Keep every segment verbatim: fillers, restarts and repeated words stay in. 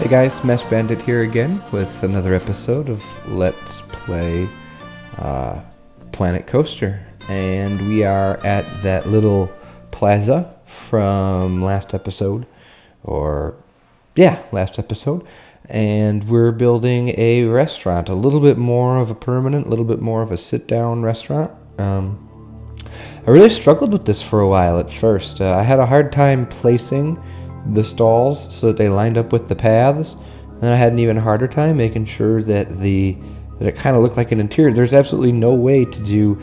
Hey guys, maskedbandit here again with another episode of Let's Play uh, Planet Coaster. And we are at that little plaza from last episode, or yeah, last episode. And we're building a restaurant, a little bit more of a permanent, a little bit more of a sit-down restaurant. Um, I really struggled with this for a while at first. Uh, I had a hard time placing the stalls so that they lined up with the paths, and I had an even harder time making sure that the that it kind of looked like an interior. There's absolutely no way to do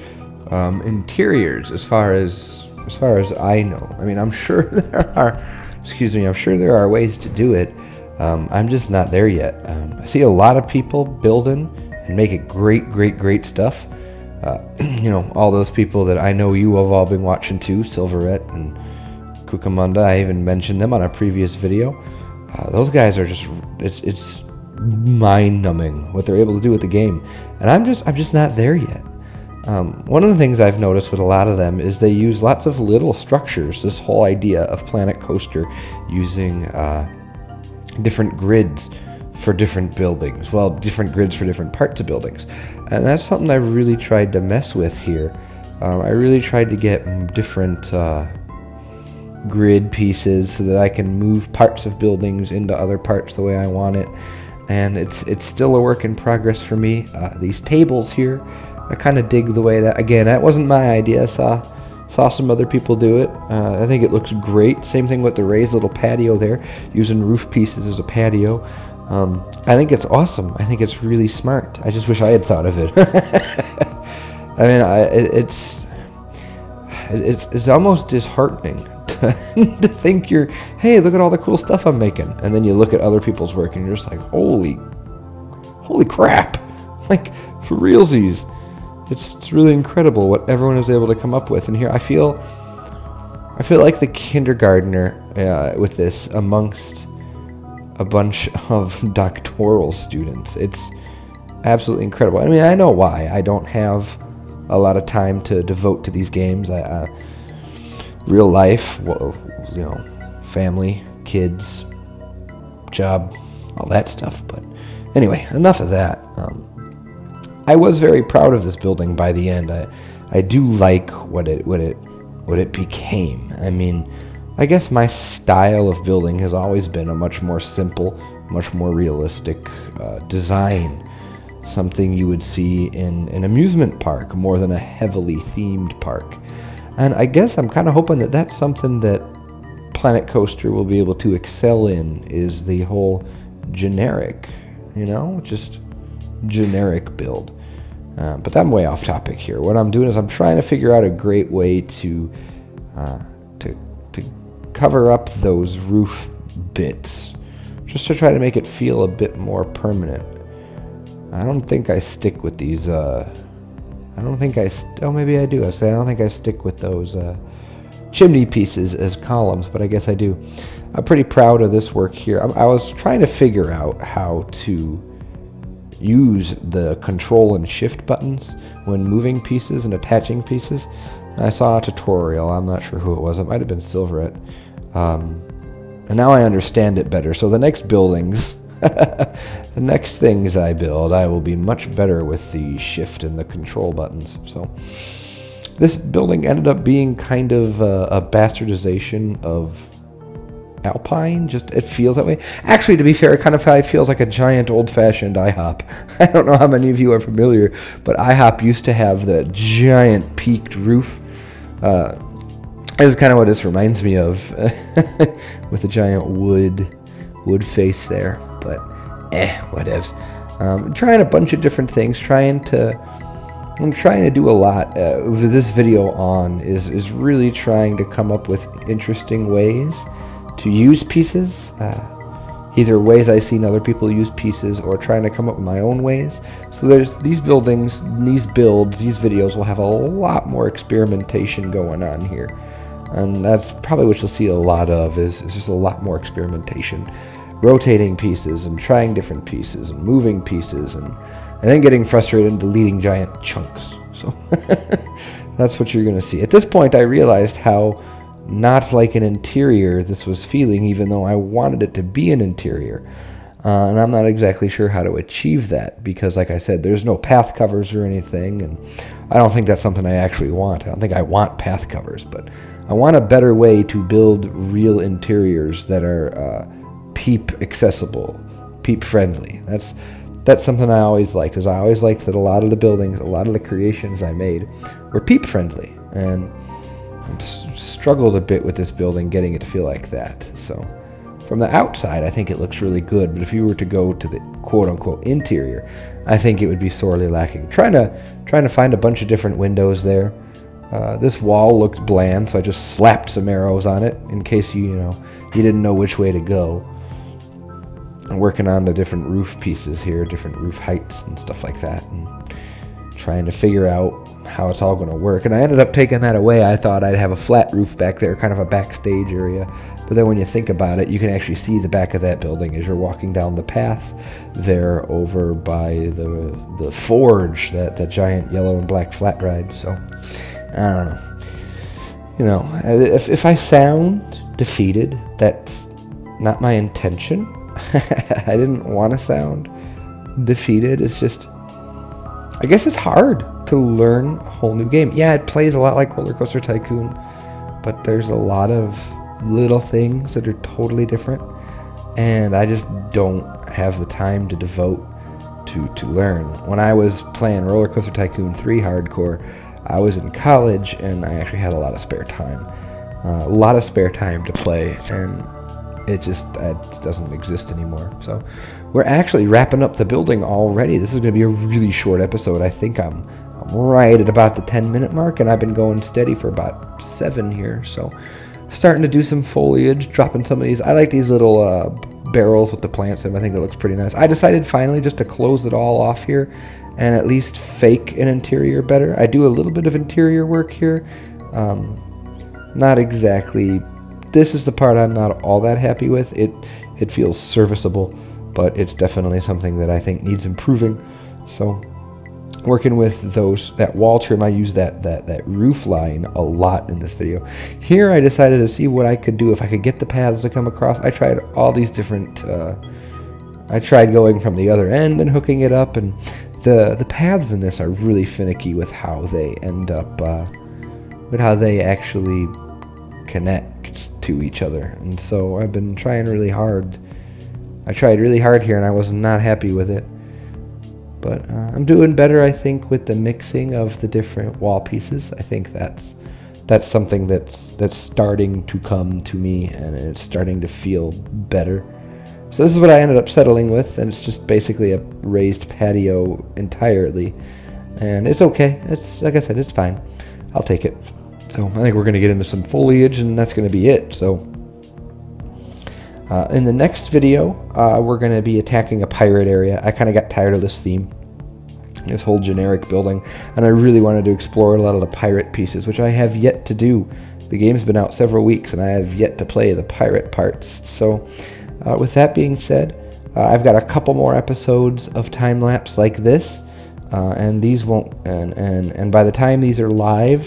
um, interiors as far as as far as I know. I mean, I'm sure there are. Excuse me. I'm sure there are ways to do it. Um, I'm just not there yet. Um, I see a lot of people building and making great, great, great stuff. Uh, you know, all those people that I know you have all been watching too, Silverette and Kukamunda. I even mentioned them on a previous video. Uh, those guys are just—it's—it's it's mind-numbing what they're able to do with the game, and I'm just—I'm just not there yet. Um, one of the things I've noticed with a lot of them is they use lots of little structures. This whole idea of Planet Coaster using uh, different grids for different buildings, well, different grids for different parts of buildings, and that's something I really tried to mess with here. Um, I really tried to get different. Uh, grid pieces so that I can move parts of buildings into other parts the way I want it, and it's it's still a work in progress for me. Uh, these tables here, I kind of dig the way that, again, that wasn't my idea. I saw, saw some other people do it. Uh, I think it looks great. Same thing with the raised little patio there, using roof pieces as a patio. Um, I think it's awesome. I think it's really smart. I just wish I had thought of it. I mean, I, it, it's, it's, it's almost disheartening to think you're, hey, look at all the cool stuff I'm making, and then you look at other people's work and you're just like, holy, holy crap! Like, for realsies, it's, it's really incredible what everyone is able to come up with. And here I feel, I feel like the kindergartner uh, with this amongst a bunch of doctoral students. It's absolutely incredible. I mean, I know why I don't have a lot of time to devote to these games. I. Uh, Real life, well, you know, family, kids, job, all that stuff. But anyway, enough of that. Um, I was very proud of this building by the end. I, I do like what it, what it, what it became. I mean, I guess my style of building has always been a much more simple, much more realistic uh, design. Something you would see in an amusement park more than a heavily themed park. And I guess I'm kind of hoping that that's something that Planet Coaster will be able to excel in, is the whole generic, you know, just generic build. Uh, but I'm way off topic here. What I'm doing is I'm trying to figure out a great way to uh, to to cover up those roof bits, just to try to make it feel a bit more permanent. I don't think I stick with these. Uh, I don't think I, st oh maybe I do, I say I don't think I stick with those uh, chimney pieces as columns, but I guess I do. I'm pretty proud of this work here. I, I was trying to figure out how to use the control and shift buttons when moving pieces and attaching pieces. I saw a tutorial, I'm not sure who it was, it might have been Silverette. Um, and now I understand it better, so the next buildings, the next things I build, I will be much better with the shift and the control buttons. So this building ended up being kind of a, a bastardization of Alpine. Just, it feels that way. Actually, to be fair, it kind of feels like a giant old-fashioned I hop. I don't know how many of you are familiar, but I hop used to have the giant peaked roof. Uh, this is kind of what this reminds me of, with a giant wood wood face there. But eh, whatevs. Um, trying a bunch of different things. Trying to, I'm trying to do a lot uh, with this video on is is really trying to come up with interesting ways to use pieces. Uh, either ways I've seen other people use pieces, or trying to come up with my own ways. So there's these buildings, these builds, these videos will have a lot more experimentation going on here, and that's probably what you'll see a lot of. Is, is just a lot more experimentation. Rotating pieces and trying different pieces and moving pieces and, and then getting frustrated and deleting giant chunks. So that's what you're going to see. At this point, I realized how not like an interior this was feeling, even though I wanted it to be an interior. Uh, and I'm not exactly sure how to achieve that because, like I said, there's no path covers or anything, and I don't think that's something I actually want. I don't think I want path covers, but I want a better way to build real interiors that are uh, PEEP accessible, PEEP friendly. That's that's something I always liked. Is I always liked that a lot of the buildings, a lot of the creations I made, were PEEP friendly, and I struggled a bit with this building getting it to feel like that. So. From the outside, I think it looks really good, but if you were to go to the quote-unquote interior, I think it would be sorely lacking. Trying to, trying to find a bunch of different windows there. Uh, this wall looked bland, so I just slapped some arrows on it in case you, you know, you didn't know which way to go. I'm working on the different roof pieces here, different roof heights and stuff like that, and trying to figure out how it's all going to work. And I ended up taking that away. I thought I'd have a flat roof back there, kind of a backstage area. But then when you think about it, you can actually see the back of that building as you're walking down the path there over by the the forge, that, that giant yellow and black flat ride. So, I don't know. You know, if, if I sound defeated, that's not my intention. I didn't want to sound defeated. It's just... I guess it's hard to learn a whole new game. Yeah, it plays a lot like Roller Coaster Tycoon, but there's a lot of little things that are totally different, and I just don't have the time to devote to, to learn. When I was playing Roller Coaster Tycoon three Hardcore, I was in college, and I actually had a lot of spare time. Uh, a lot of spare time to play, and it just it doesn't exist anymore. So we're actually wrapping up the building already. This is going to be a really short episode. I think I'm, I'm right at about the ten minute mark, and I've been going steady for about seven here. So starting to do some foliage, dropping some of these. I like these little uh, barrels with the plants in them. I think it looks pretty nice. I decided finally just to close it all off here and at least fake an interior better. I do a little bit of interior work here. Um, not exactly... This is the part I'm not all that happy with. It it feels serviceable, but it's definitely something that I think needs improving. So working with those that wall trim, I use that, that, that roof line a lot in this video. Here I decided to see what I could do if I could get the paths to come across. I tried all these different... Uh, I tried going from the other end and hooking it up, and the, the paths in this are really finicky with how they end up... Uh, with how they actually connect to each other, and so I've been trying really hard. I tried really hard here, and I was not happy with it, but uh, I'm doing better, I think, with the mixing of the different wall pieces. I think that's that's something that's that's starting to come to me, and it's starting to feel better. So this is what I ended up settling with, and it's just basically a raised patio entirely, and it's okay. It's, like I said, it's fine. I'll take it. So I think we're going to get into some foliage, and that's going to be it. So uh, in the next video, uh, we're going to be attacking a pirate area. I kind of got tired of this theme, this whole generic building, and I really wanted to explore a lot of the pirate pieces, which I have yet to do. The game's been out several weeks, and I have yet to play the pirate parts. So uh, with that being said, uh, I've got a couple more episodes of time-lapse like this, uh, and these won't, and, and, and by the time these are live,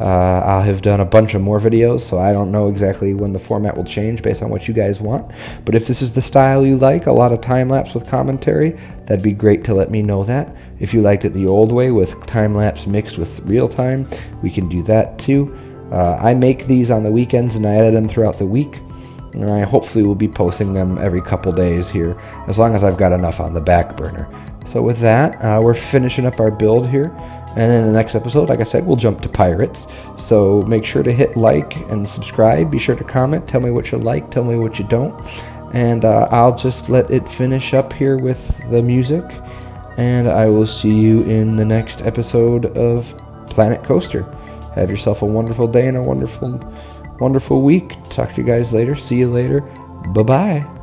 Uh, I'll have done a bunch of more videos, so I don't know exactly when the format will change based on what you guys want. But if this is the style you like, a lot of time-lapse with commentary, that'd be great to let me know that. If you liked it the old way with time-lapse mixed with real-time, we can do that too. Uh, I make these on the weekends, and I edit them throughout the week. And I hopefully will be posting them every couple days here, as long as I've got enough on the back burner. So with that, uh, we're finishing up our build here. And in the next episode, like I said, we'll jump to pirates. So make sure to hit like and subscribe. Be sure to comment. Tell me what you like. Tell me what you don't. And uh, I'll just let it finish up here with the music. And I will see you in the next episode of Planet Coaster. Have yourself a wonderful day and a wonderful, wonderful week. Talk to you guys later. See you later. Bye-bye.